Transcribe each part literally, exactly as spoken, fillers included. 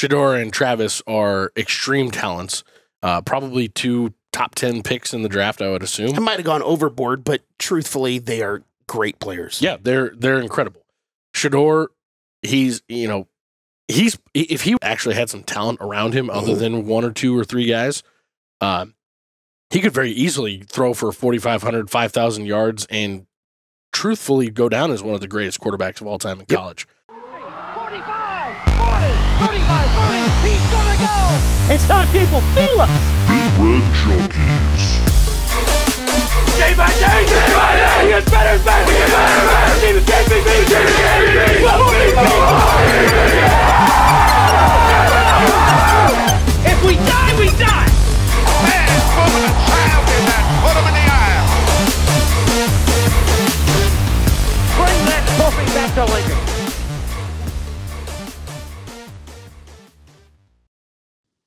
Shedore and Travis are extreme talents. Uh, probably two top ten picks in the draft, I would assume. I might have gone overboard, but truthfully, they are great players. Yeah, they're they're incredible. Shedore, he's you know, he's if he actually had some talent around him, other than one or two or three guys, uh, he could very easily throw for forty-five hundred, five thousand yards, and truthfully go down as one of the greatest quarterbacks of all time in college. forty-five, forty, forty-five, forty, he's gonna go! It's time, people, feel us! Big Red Junkies. Day by day, day by day, he gets better and better, he gets better and better, he gets better and better, he gets better and better, he gets better and better. If we die, we die! Man, put a child in that, put him in the aisle! Bring that trophy back to Lincoln.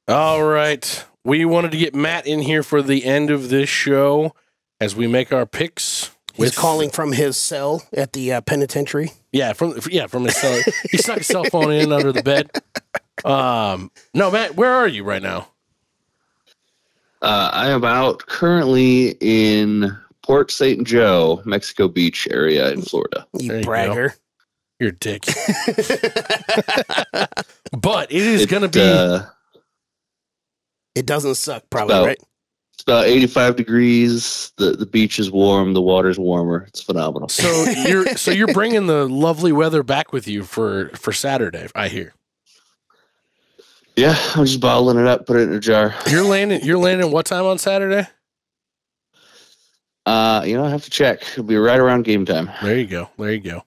All right. We wanted to get Matt in here for the end of this show as we make our picks. He's with... calling from his cell at the uh, penitentiary. Yeah, from yeah from his cell. He snuck his cell phone in under the bed. Um, no, Matt, where are you right now? Uh, I am out currently in Port Saint Joe, Mexico Beach area in Florida. You there bragger. You go. You're a dick. But it is going to be... Uh, It doesn't suck, probably, it's about, right? It's about eighty-five degrees. The the beach is warm. The water's warmer. It's phenomenal. So you're so you're bringing the lovely weather back with you for for Saturday, I hear. Yeah, I'm just bottling it up, put it in a jar. You're landing. You're landing. What time on Saturday? Uh, you know, I have to check. It'll be right around game time. There you go. There you go.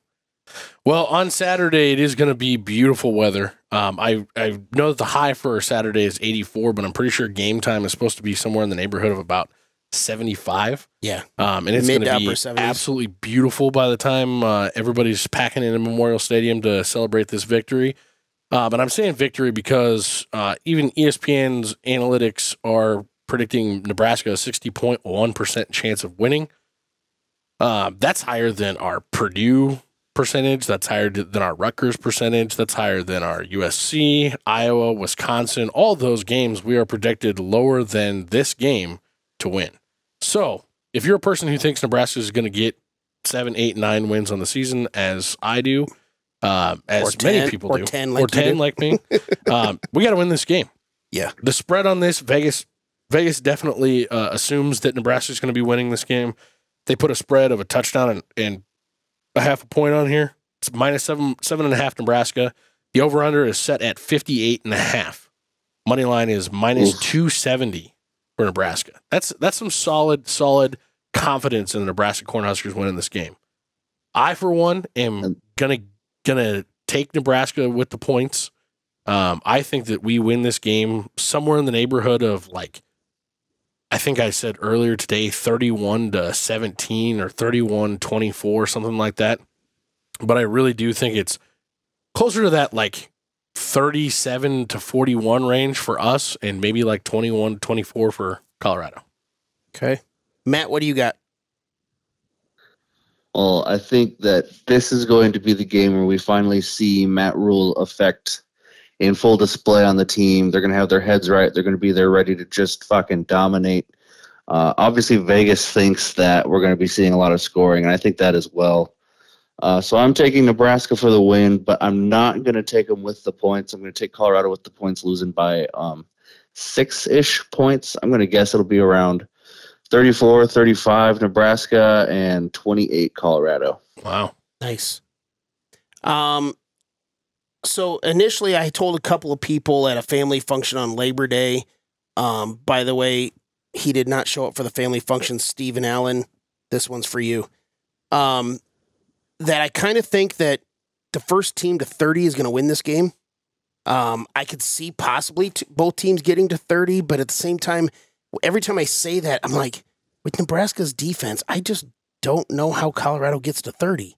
Well, on Saturday, it is going to be beautiful weather. Um, I, I know that the high for Saturday is eighty-four, but I'm pretty sure game time is supposed to be somewhere in the neighborhood of about seventy-five. Yeah. Um, and it's going to be seventies. Absolutely beautiful by the time uh, everybody's packing into Memorial Stadium to celebrate this victory. Uh, but I'm saying victory because uh, even E S P N's analytics are predicting Nebraska a sixty point one percent chance of winning. Uh, that's higher than our Purdue percentage, that's higher than our Rutgers percentage, that's higher than our U S C, Iowa, Wisconsin, all those games we are projected lower than this game to win. So if you're a person who thinks Nebraska is going to get seven, eight, nine wins on the season, as I do, uh, as or many ten, people or do, ten like or ten do. Like me, um, we got to win this game. Yeah. The spread on this, Vegas, Vegas definitely uh, assumes that Nebraska is going to be winning this game. They put a spread of a touchdown and, and a half a point on here. It's minus seven, seven and a half Nebraska. The over under is set at fifty-eight and a half. Money line is minus Oof. two seventy for Nebraska. That's that's some solid, solid confidence in the Nebraska Cornhuskers winning this game. I, for one, am gonna gonna take Nebraska with the points. Um, I think that we win this game somewhere in the neighborhood of like, I think I said earlier today, thirty-one to seventeen or thirty-one twenty-four, something like that. But I really do think it's closer to that like thirty-seven to forty-one range for us and maybe like twenty-one twenty-four for Colorado. Okay. Matt, what do you got? Well, I think that this is going to be the game where we finally see Matt Rhule affect in full display on the team. They're going to have their heads right. They're going to be there ready to just fucking dominate. Uh, obviously, Vegas thinks that we're going to be seeing a lot of scoring, and I think that as well. Uh, so I'm taking Nebraska for the win, but I'm not going to take them with the points. I'm going to take Colorado with the points, losing by um, six-ish points. I'm going to guess it'll be around thirty-four, thirty-five Nebraska, and twenty-eight Colorado. Wow. Nice. Um. So initially I told a couple of people at a family function on Labor Day. Um, by the way, he did not show up for the family function. Stephen Allen, this one's for you. Um, that I kind of think that the first team to thirty is going to win this game. Um, I could see possibly t both teams getting to thirty, but at the same time, every time I say that, I'm like, with Nebraska's defense, I just don't know how Colorado gets to thirty.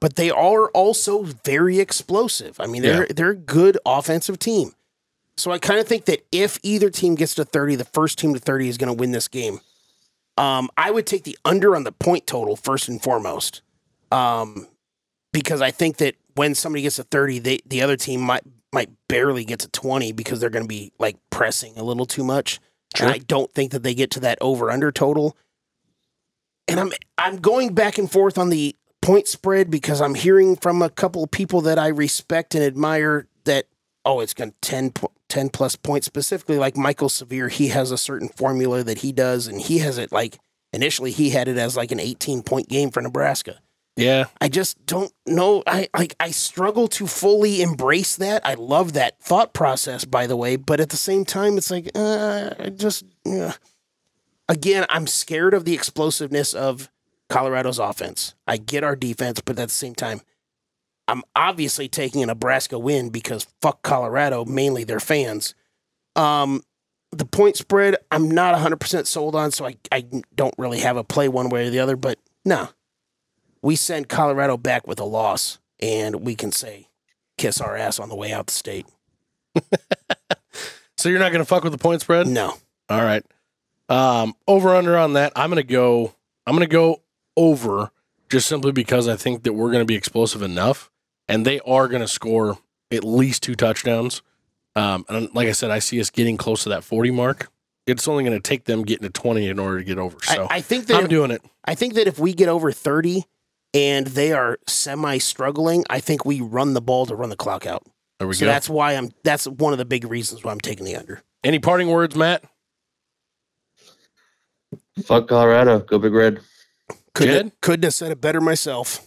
But they are also very explosive. I mean, they're yeah. they're a good offensive team. So I kind of think that if either team gets to thirty, the first team to thirty is going to win this game. Um, I would take the under on the point total first and foremost, um, because I think that when somebody gets to thirty, they, the other team might like barely get to twenty because they're going to be like pressing a little too much. Sure. And I don't think that they get to that over under total. And I'm I'm going back and forth on the point spread because I'm hearing from a couple of people that I respect and admire that, oh, it's going to ten, ten plus points, specifically like Michael Severe. He has a certain formula that he does, and he has it like initially he had it as like an eighteen point game for Nebraska. Yeah. I just don't know. I like I struggle to fully embrace that. I love that thought process, by the way, but at the same time, it's like, uh, I just, uh. again, I'm scared of the explosiveness of Colorado's offense. I get our defense, but at the same time, I'm obviously taking a Nebraska win because fuck Colorado, mainly their fans. Um, the point spread, I'm not one hundred percent sold on, so I, I don't really have a play one way or the other, but no. We send Colorado back with a loss, and we can say, kiss our ass on the way out the state. So you're not going to fuck with the point spread? No. All right. Um, over under on that, I'm going to go, I'm going to go over just simply because I think that we're going to be explosive enough and they are going to score at least two touchdowns. Um, and like I said, I see us getting close to that forty mark. It's only going to take them getting to twenty in order to get over. So I, I think that I'm if, doing it. I think that if we get over thirty and they are semi struggling, I think we run the ball to run the clock out. There we so go. That's why I'm, that's one of the big reasons why I'm taking the under. Any parting words, Matt? Fuck Colorado. Go Big Red. Couldn't, couldn't have said it better myself.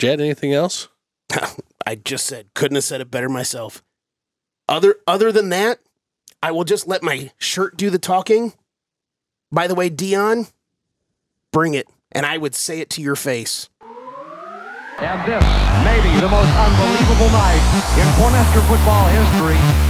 Jed, anything else? I just said, couldn't have said it better myself. Other, other than that, I will just let my shirt do the talking. By the way, Deion, bring it. And I would say it to your face. And this may be the most unbelievable night in Cornhusker football history.